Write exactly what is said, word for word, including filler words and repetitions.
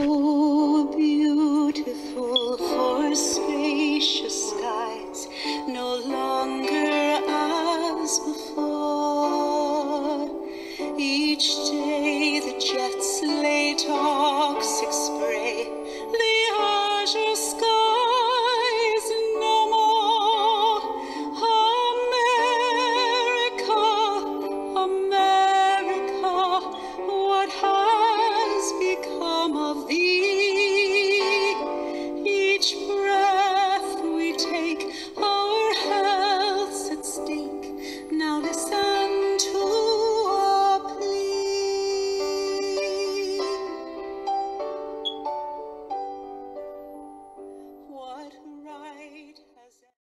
Oh, beautiful for spacious skies, no longer as before. Each day